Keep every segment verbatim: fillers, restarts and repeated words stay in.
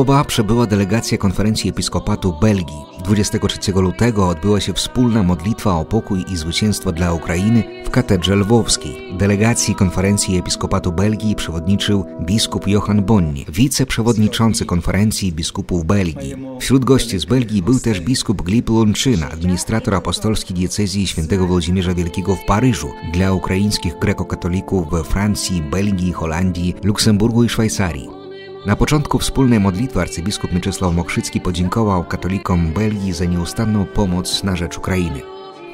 Lwowa przybyła delegacja Konferencji Episkopatu Belgii. dwudziestego trzeciego lutego odbyła się wspólna modlitwa o pokój i zwycięstwo dla Ukrainy w Katedrze Lwowskiej. Delegacji Konferencji Episkopatu Belgii przewodniczył biskup Johan Bonny, wiceprzewodniczący Konferencji Biskupów Belgii. Wśród gości z Belgii był też biskup Glib Lonchyna, administrator apostolski diecezji św. Włodzimierza Wielkiego w Paryżu, dla ukraińskich grekokatolików we Francji, Belgii, Holandii, Luksemburgu i Szwajcarii. Na początku wspólnej modlitwy arcybiskup Mieczysław Mokrzycki podziękował katolikom Belgii za nieustanną pomoc na rzecz Ukrainy.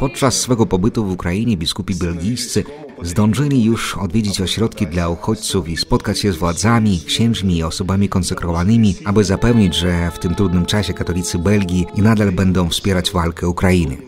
Podczas swego pobytu w Ukrainie biskupi belgijscy zdążyli już odwiedzić ośrodki dla uchodźców i spotkać się z władzami, księżmi i osobami konsekrowanymi, aby zapewnić, że w tym trudnym czasie katolicy Belgii i nadal będą wspierać walkę Ukrainy.